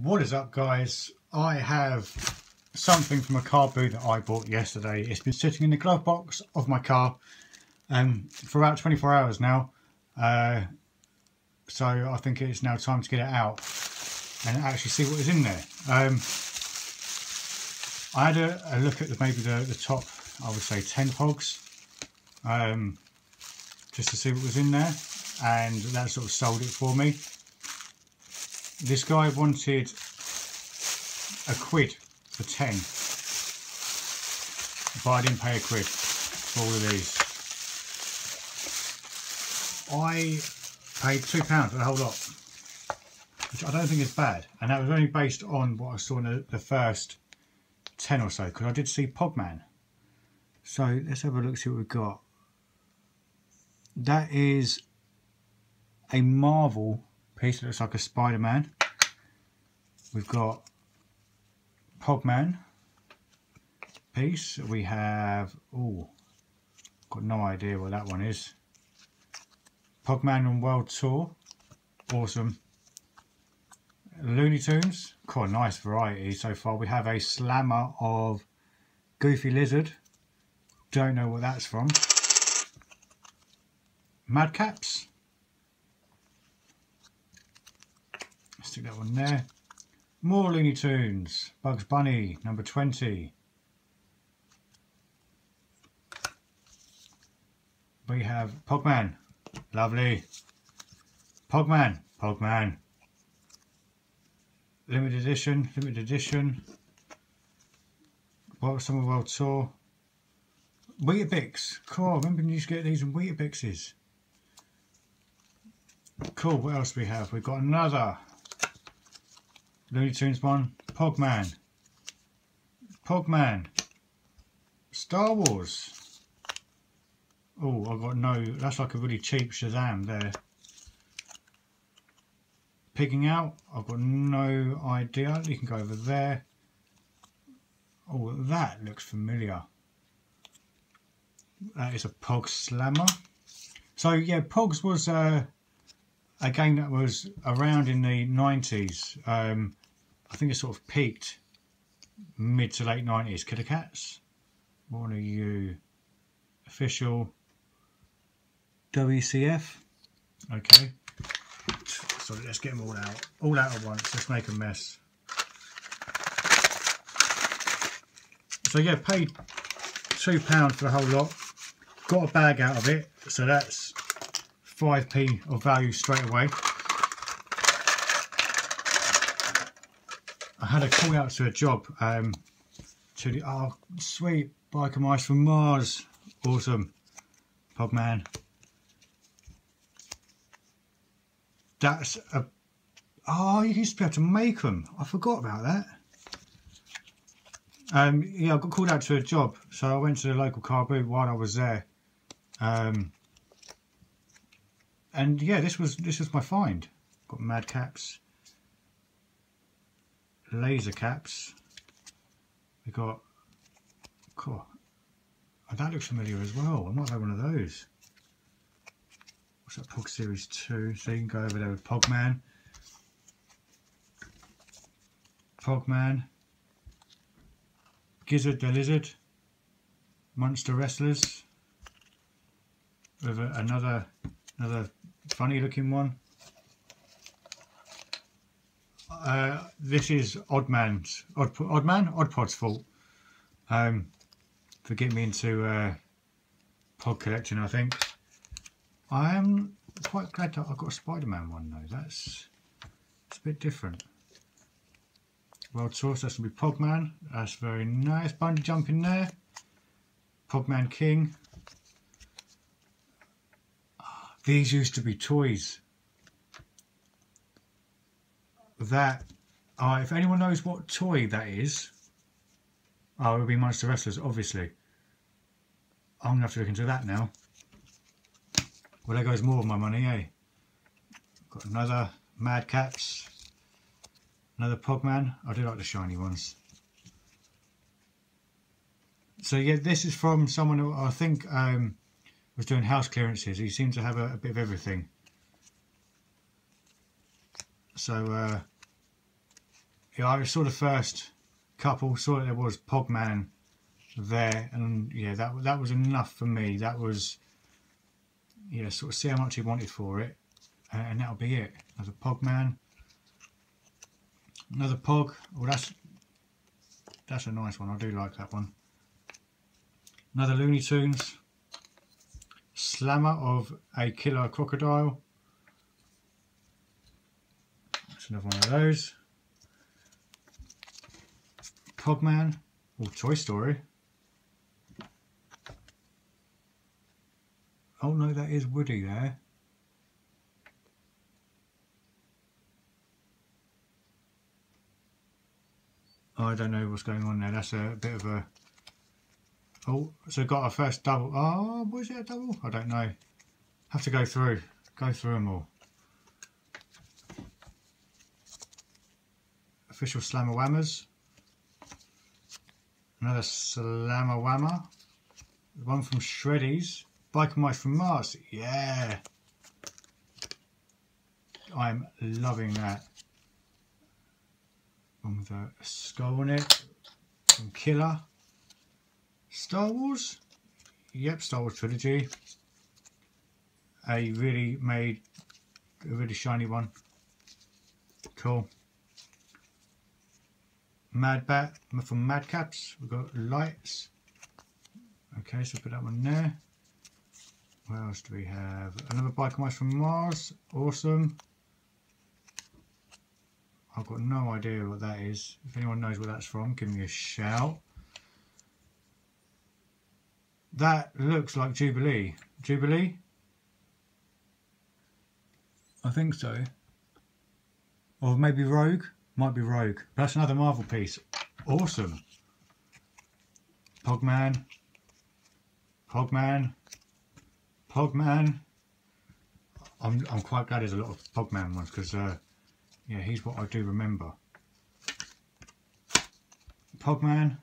What is up, guys? I have something from a car boot that I bought yesterday. It's been sitting in the glove box of my car for about 24 hours now, so I think it's now time to get it out and actually see what is in there. I had a look at maybe the top, I would say 10 pogs, just to see what was in there, and that sort of sold it for me. This guy wanted £1 for 10, but I didn't pay £1 for all of these. I paid £2 for the whole lot, which I don't think is bad, and that was only based on what I saw in the first 10 or so, because I did see Pogman. So let's have a look, see what we've got. That is a Marvel piece that looks like a Spider-Man. We've got Pogman piece. We have, oh, got no idea what that one is. Pogman on World Tour, awesome. Looney Tunes, quite a nice variety so far. We have a slammer of Goofy Lizard, don't know what that's from. Madcaps. Stick that one there. More Looney Tunes. Bugs Bunny, number 20. We have Pogman. Lovely. Pogman. Pogman. Limited edition. Limited edition. Summer World Tour. Weetabix. Cool. I remember you used to get these in Weetabixes. Cool. What else do we have? We've got another Looney Tunes one, Pogman, Pogman, Star Wars. Oh, I've got no, that's like a really cheap Shazam there. Pigging Out, I've got no idea. You can go over there. Oh, that looks familiar. That is a Pog Slammer. So yeah, Pogs was a game that was around in the 90s. I think it sort of peaked mid to late 90s. Killer Cats, what are you? Official WCF. Okay. So let's get them all out. All out at once. Let's make a mess. So yeah, paid £2 for the whole lot. Got a bag out of it. So that's 5p of value straight away. I had a call out to a job to the, oh sweet, Biker Mice from Mars, awesome. Pogman, that's a, oh, you used to be able to make them, I forgot about that. Yeah, I got called out to a job, so I went to the local car boot while I was there. And yeah, this was my find. Got Mad Caps, Laser Caps. We got, cool. Oh, that looks familiar as well. I might have one of those. What's that? Pog Series 2. So you can go over there with Pogman. Pogman. Gizzard the Lizard. Monster Wrestlers. With another funny looking one. This is Oddpod's fault for getting me into pod collecting, I think. I am quite glad that I've got a Spider-Man one though. It's a bit different. World Source, that's going to be Pogman. That's very nice. Bungee jump in there. Pogman King. These used to be toys. That, if anyone knows what toy that is, it would be Monster Wrestlers, obviously. I'm going to have to look into that now. Well, there goes more of my money, eh? Got another Mad Caps. Another Pogman. I do like the shiny ones. So, yeah, this is from someone who I think was doing house clearances. He seemed to have a bit of everything. So yeah, I saw the first couple, saw that there was Pogman there, and yeah, that was enough for me. That was, yeah, sort of see how much he wanted for it, and that'll be it. Another Pogman, another Pog. Well, that's a nice one. I do like that one. Another Looney Tunes, Slammer of a Killer Crocodile. That's another one of those. Pogman or Toy Story. Oh no, that is Woody there. I don't know what's going on there. That's a bit of a... Oh, so got our first double. Oh, was it a double? I don't know. Have to go through them all. Official Slammer Whammers. Another Slammer Whammer. One from Shreddies. Biker Mice from Mars. Yeah. I'm loving that. One with a skull on it. From Killer. Star Wars? Yep, Star Wars Trilogy. A really shiny one. Cool. Mad Bat from Mad Caps. We've got lights. Okay, so put that one there. What else do we have? Another Biker Mice from Mars. Awesome. I've got no idea what that is. If anyone knows where that's from, give me a shout. That looks like Jubilee. Jubilee? I think so. Or maybe Rogue? Might be Rogue. That's another Marvel piece. Awesome. Pogman. Pogman. Pogman. I'm quite glad there's a lot of Pogman ones because, yeah, he's what I do remember. Pogman.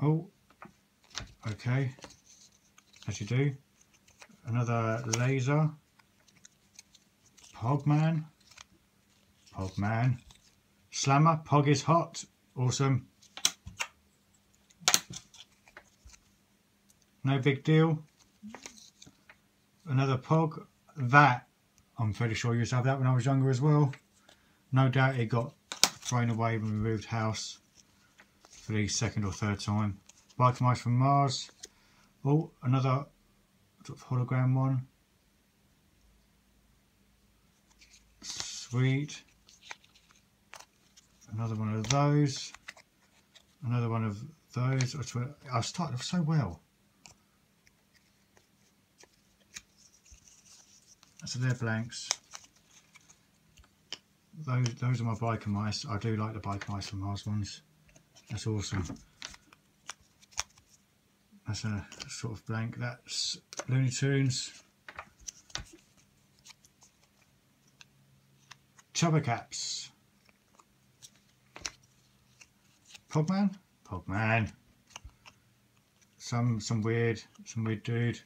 Oh, okay, as you do. Another laser, Pogman, Pogman, Slammer, Pog is hot, awesome. No big deal. Another Pog, that, I'm fairly sure you used to have that when I was younger as well. No doubt it got thrown away when we moved house. For the second or third time. Biker Mice from Mars. Oh, another sort of hologram one. Sweet. Another one of those. Another one of those. I started off so well. So they're blanks. Those are my Biker Mice. I do like the Biker Mice from Mars ones. That's awesome. That's a sort of blank. That's Looney Tunes. Chubba Caps. Pogman? Pogman. Some weird dude.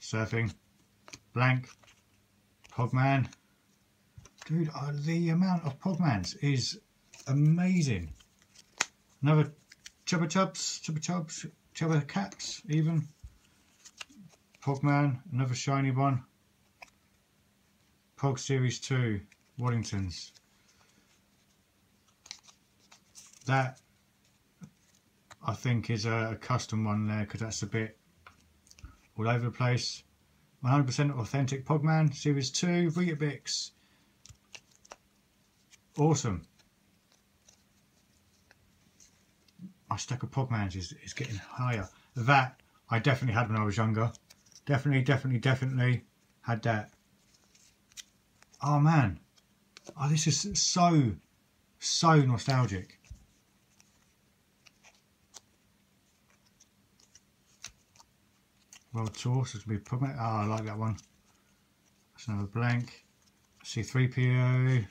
Surfing. Blank. Pogman. Dude, the amount of Pogmans is amazing. Another Chubba Chubs, Chubba Caps even. Pogman, another shiny one. Pog Series 2, Waddingtons. That I think is a custom one there because that's a bit all over the place. 100% authentic Pogman, Series 2, Weetabix. Awesome. My stack of Pogmans is getting higher. That I definitely had when I was younger. Definitely had that. Oh man. Oh, this is so nostalgic. World Tour, so it's going to be Pogman. Oh, I like that one. That's another blank. C3PO.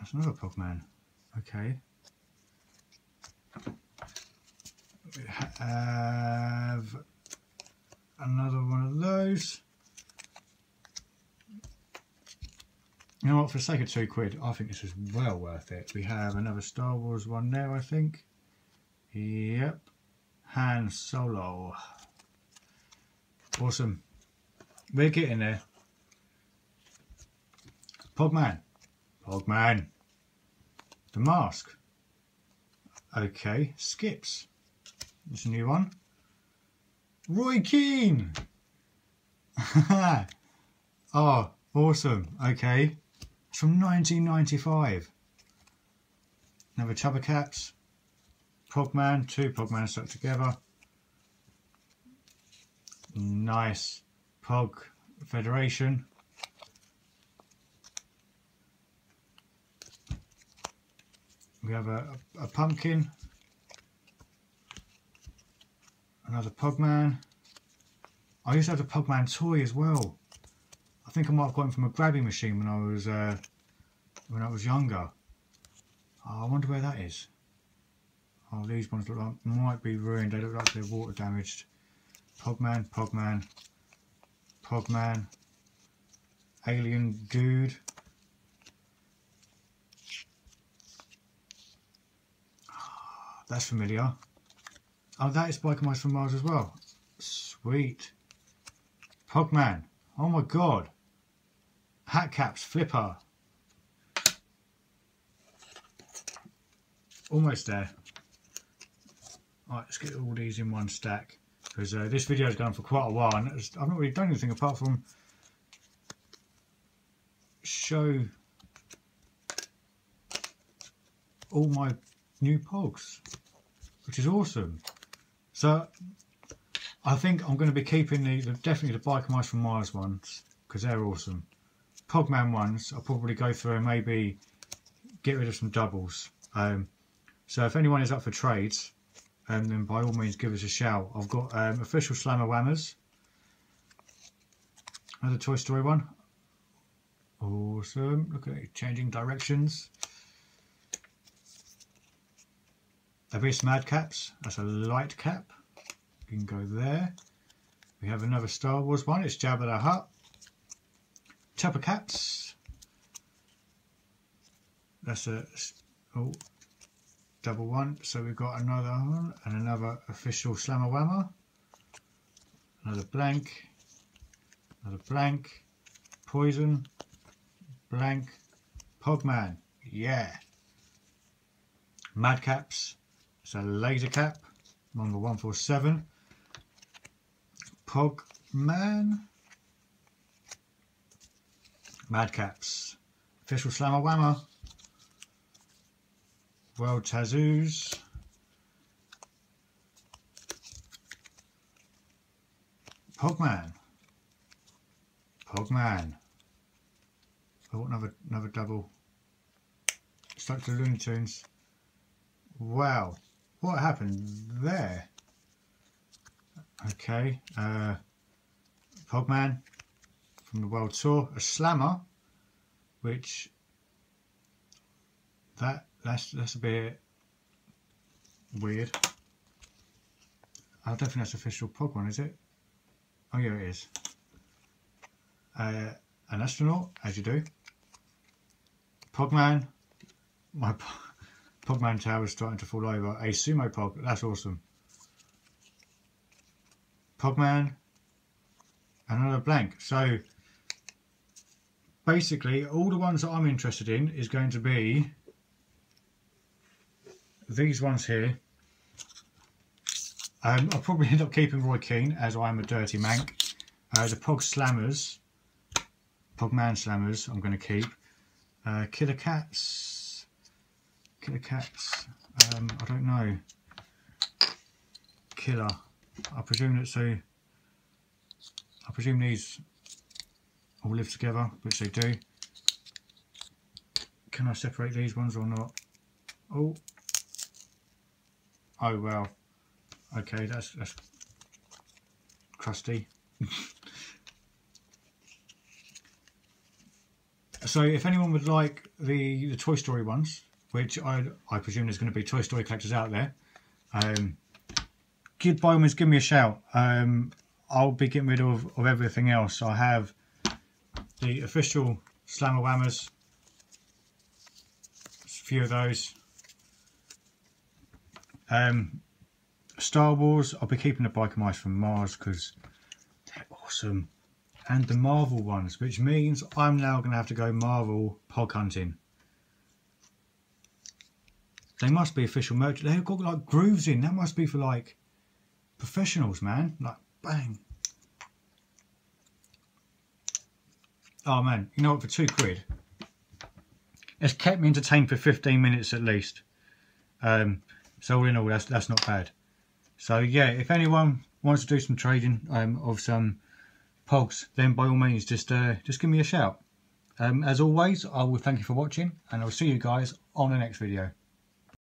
That's another Pogman. Okay. We have another one of those. You know what, for the sake of £2, I think this is well worth it. We have another Star Wars one now, I think. Yep. Han Solo. Awesome. We're getting there. Pogman. Pogman. The Mask. Okay. Skips. There's a new one. Roy Keane. Oh, awesome. Okay. It's from 1995. Another Chubba Caps. Pogman. Two Pogman stuck together. Nice. Pog Federation. We have a pumpkin. Another Pogman. I used to have a Pogman toy as well. I think I might have got him from a grabbing machine when I was younger. Oh, I wonder where that is. Oh, these ones look like might be ruined. They look like they're water damaged. Pogman, Pogman, Pogman, Alien Dude. Oh, that's familiar. Oh, that is Biker Mice from Mars as well. Sweet. Pogman. Oh my god. Hat Caps Flipper. Almost there. Alright, let's get all these in one stack. Because this video has gone for quite a while and I've not really done anything apart from show all my new Pogs. Which is awesome. So, I think I'm going to be keeping definitely the Biker Mice from Mars ones, because they're awesome. Pogman ones, I'll probably go through and maybe get rid of some doubles. So if anyone is up for trades, then by all means give us a shout. I've got official Slammer Whammers. Another Toy Story one. Awesome, look at it, changing directions. Abyss Mad Caps, that's a light cap. You can go there. We have another Star Wars one. It's Jabba the Hutt. Chubba Cats. That's a double one. So we've got another one and another official Slammer Whammer. Another blank. Another blank. Poison. Blank. Pogman. Yeah. Mad Caps. It's a laser cap. Number 147. Pogman, Mad Caps, official Slammer Whammer, World Tazoos, Pogman, Pogman. Oh, another double. Stuck to Looney Tunes. Wow, what happened there? Okay, Pogman from the World Tour, a Slammer, which that's a bit weird. I don't think that's official Pog one, is it? Oh yeah, it is. An astronaut, as you do. Pogman, my Pogman tower is starting to fall over. A sumo Pog, that's awesome. Pogman, another blank. So basically all the ones that I'm interested in is going to be these ones here. I'll probably end up keeping Roy Keane as I'm a dirty mank. The Pog Slammers, Pogman Slammers I'm going to keep. Killer Cats. Killer Cats, I don't know. Killer, I presume that I presume these all live together, which they do. Can I separate these ones or not? Oh well. Okay, that's crusty. So if anyone would like the Toy Story ones, which I presume there's going to be Toy Story collectors out there. By all means, give me a shout. I'll be getting rid of everything else. I have the official Slammer Whammers. Just a few of those. Star Wars, I'll be keeping the Biker Mice from Mars because they're awesome. And the Marvel ones, which means I'm now going to have to go Marvel Pog hunting. They must be official merch. They've got like grooves in. That must be for like professionals, man. Like bang. Oh man, you know what? For £2, it's kept me entertained for 15 minutes at least. So all in all, that's not bad. So yeah, if anyone wants to do some trading of some Pogs, then by all means, just give me a shout. As always, I will thank you for watching, and I'll see you guys on the next video.